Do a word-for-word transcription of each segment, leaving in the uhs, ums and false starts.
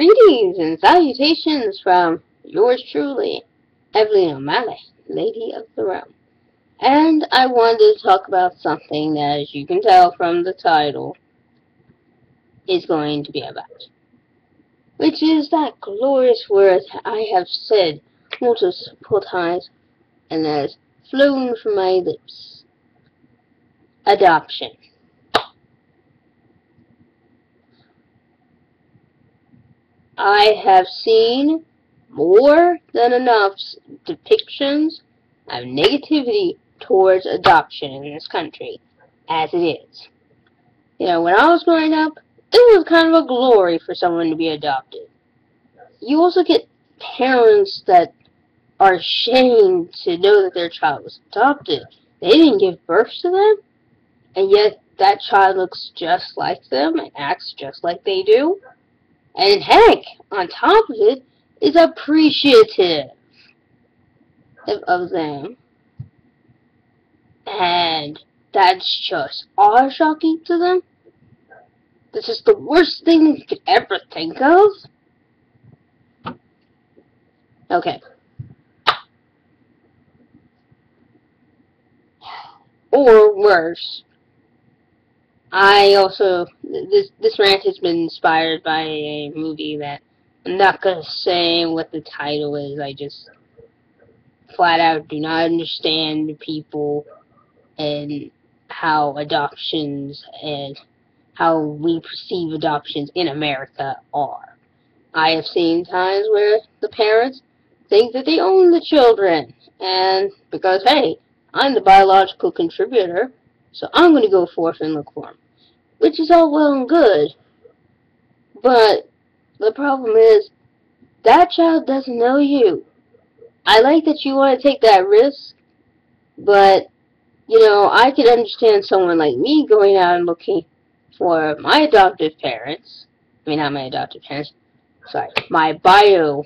Greetings and salutations from yours truly, Evelyn O'Malley, Lady of the Realm. And I wanted to talk about something that, as you can tell from the title, is going to be about. Which is that glorious word I have said multiple times and has flown from my lips. Adoption. I have seen more than enough depictions of negativity towards adoption in this country, as it is. You know, when I was growing up, it was kind of a glory for someone to be adopted. You also get parents that are ashamed to know that their child was adopted. They didn't give birth to them, and yet that child looks just like them and acts just like they do. And heck, on top of it, is appreciative of them. And that's just awe-shocking to them. This is the worst thing you could ever think of. Okay. Or worse. I also, this this rant has been inspired by a movie that I'm not going to say what the title is. I just flat out do not understand people and how adoptions and how we perceive adoptions in America are. I have seen times where the parents think that they own the children, and because, hey, I'm the biological contributor, so I'm going to go forth and look for them. Which is all well and good. But the problem is, that child doesn't know you. I like that you want to take that risk. But, you know, I could understand someone like me going out and looking for my adoptive parents. I mean, not my adoptive parents. Sorry. My bio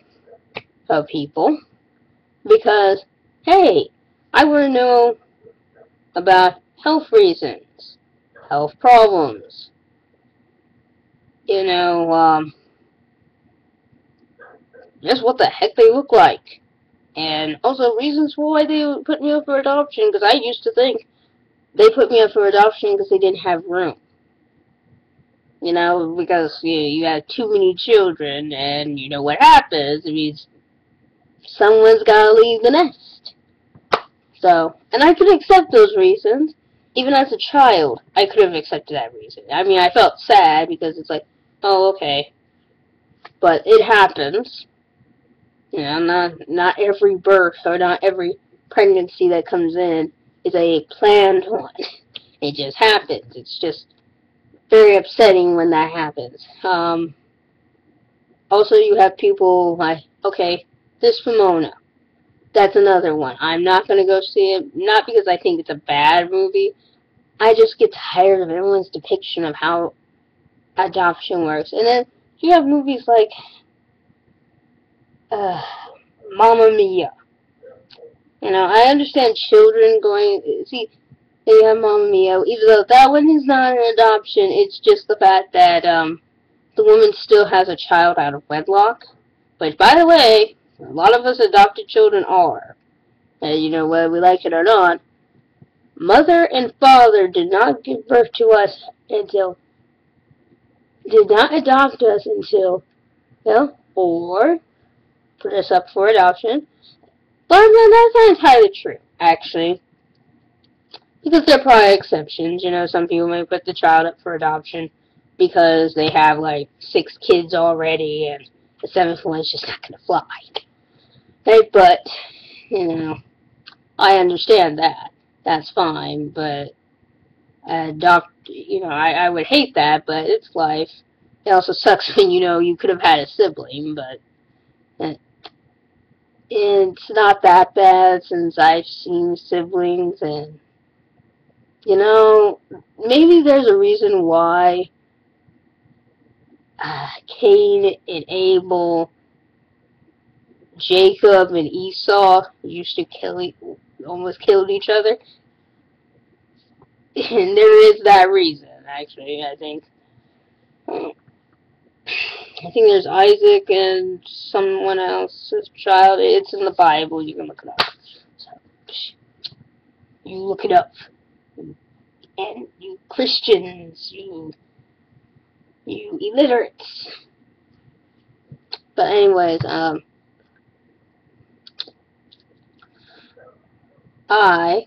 of people. Because, hey, I want to know about health reasons, health problems, you know, um, just what the heck they look like, and also reasons for why they put me up for adoption, because I used to think they put me up for adoption because they didn't have room, you know, because you, know, you have too many children, and you know what happens, it means someone's gotta leave the nest. So, and I could accept those reasons. Even as a child, I could have accepted that reason. I mean, I felt sad because it's like, oh, okay. But it happens. You know, not, not every birth or not every pregnancy that comes in is a planned one. It just happens. It's just very upsetting when that happens. Um, also, you have people like, okay, this Pomona. That's another one. I'm not going to go see it, not because I think it's a bad movie. I just get tired of everyone's depiction of how adoption works. And then you have movies like uh, Mamma Mia. You know, I understand children going, see, they have Mamma Mia, even though that one is not an adoption. It's just the fact that um, the woman still has a child out of wedlock. Which, by the way, a lot of us adopted children are, and you know, whether we like it or not, mother and father did not give birth to us until, did not adopt us until, well, or put us up for adoption, but no, that's not entirely true, actually, because there are probably exceptions. You know, some people may put the child up for adoption because they have, like, six kids already, and the seventh one's just not going to fly. Right, but, you know, I understand that. That's fine, but adopt, you know, I, I would hate that, but it's life. It also sucks when, you know, you could have had a sibling, but uh, it's not that bad since I've seen siblings, and, you know, maybe there's a reason why Uh, Cain and Abel, Jacob and Esau used to kill, e almost killed each other, and there is that reason. Actually, I think I think there's Isaac and someone else's child. It's in the Bible. You can look it up. So, you look it up. And you Christians, you, you illiterates. But anyways, um, I,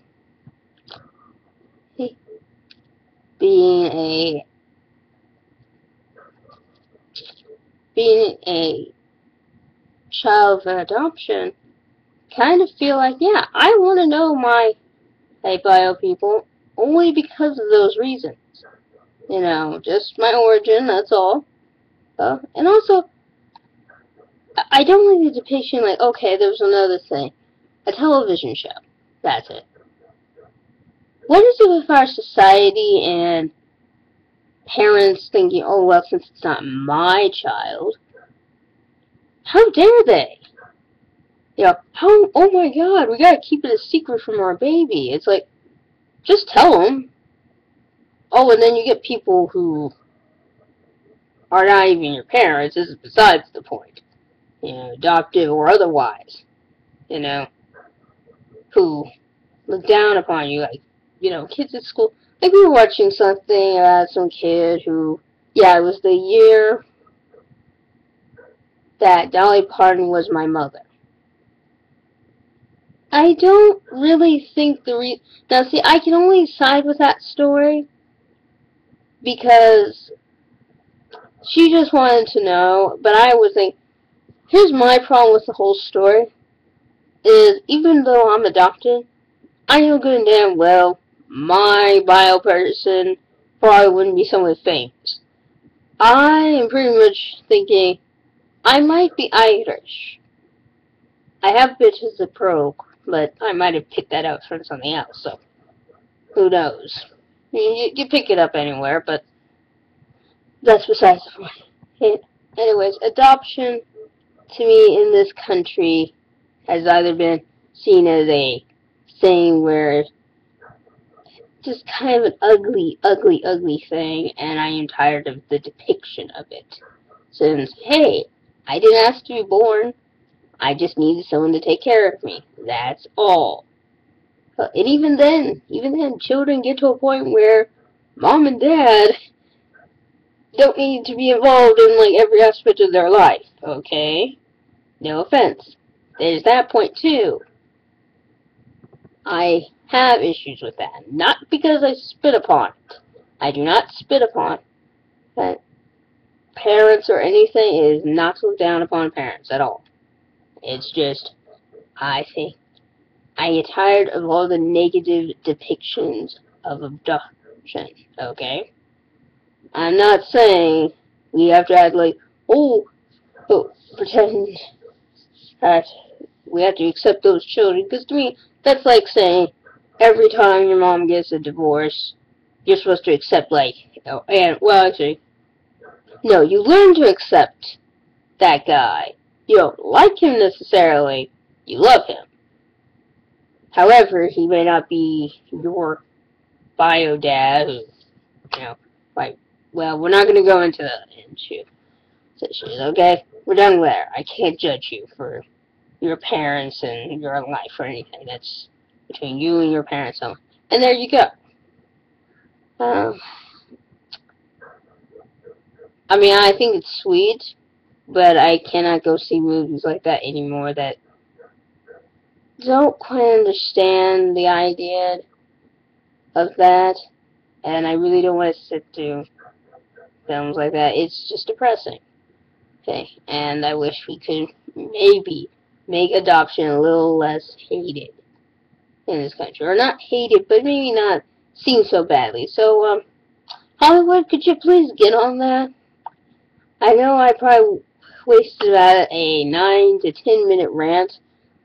being a, being a child of adoption, kind of feel like, yeah, I want to know my bio people only because of those reasons. You know, just my origin, that's all. Uh, and also, I don't like the depiction, like, okay, there's another thing. A television show. That's it. What is it with our society and parents thinking, oh, well, since it's not my child, how dare they? You know, how, oh my god, we gotta keep it a secret from our baby. It's like, just tell them. Oh, and then you get people who are not even your parents. This is besides the point. You know, adoptive or otherwise, you know, who look down upon you, like, you know, kids at school. Like, we were watching something about some kid who, yeah, it was the year that Dolly Parton was my mother. I don't really think the re- now, see, I can only side with that story because she just wanted to know, but I was thinking, here's my problem with the whole story, is even though I'm adopted, I know good and damn well my bio person probably wouldn't be someone famous. I am pretty much thinking, I might be Irish. I have bitches that broke, but I might have picked that up from something else, so who knows. You, you pick it up anywhere, but that's besides the point. It, anyways, adoption to me in this country has either been seen as a thing where just kind of an ugly, ugly, ugly thing, and I am tired of the depiction of it. Since, hey, I didn't ask to be born, I just needed someone to take care of me. That's all. And even then, even then, children get to a point where mom and dad don't need to be involved in, like, every aspect of their life, okay? No offense. There's that point, too. I have issues with that. Not because I spit upon it. I do not spit upon that parents or anything. It is not to look down upon parents at all. It's just, I think, I get tired of all the negative depictions of adoption, okay? I'm not saying we have to act like, oh, oh pretend that we have to accept those children, because to me, that's like saying every time your mom gets a divorce, you're supposed to accept, like, you know, and, well, actually, no, you learn to accept that guy. You don't like him necessarily, you love him. However, he may not be your bio dad, who, you know, like, well, we're not going to go into the into issues, okay? We're done there. I can't judge you for your parents and your life or anything. That's between you and your parents. Only. And there you go. Um, I mean, I think it's sweet, but I cannot go see movies like that anymore that don't quite understand the idea of that. And I really don't want to sit through films like that. It's just depressing. Okay, and I wish we could maybe make adoption a little less hated in this country. Or not hated, but maybe not seen so badly. So, um, Hollywood, could you please get on that? I know I probably wasted about a nine to ten minute rant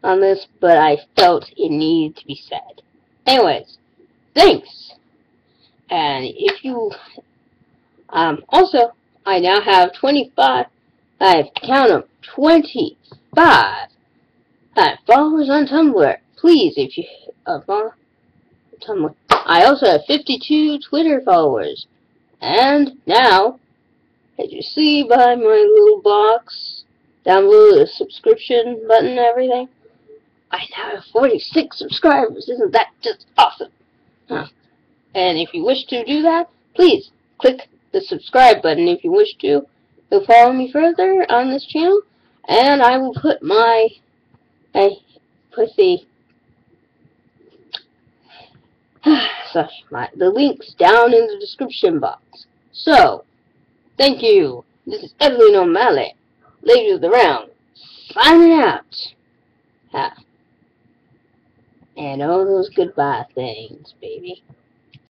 on this, but I felt it needed to be said. Anyways, thanks! And if you, um, also, I now have twenty-five, I've count them, twenty-five uh, followers on Tumblr. Please, if you, uh, follow Tumblr. I also have fifty-two Twitter followers. And now, As you see by my little box, down below the subscription button and everything, I now have forty-six subscribers. Isn't that just awesome? Huh. And if you wish to do that, please click the subscribe button if you wish to. You'll follow me further on this channel, and I will put my, I put the, sorry, my, the links down in the description box. So, thank you. This is Evelyn O'Malley, Lady of the Round, signing out. Ha. And all those goodbye things, baby.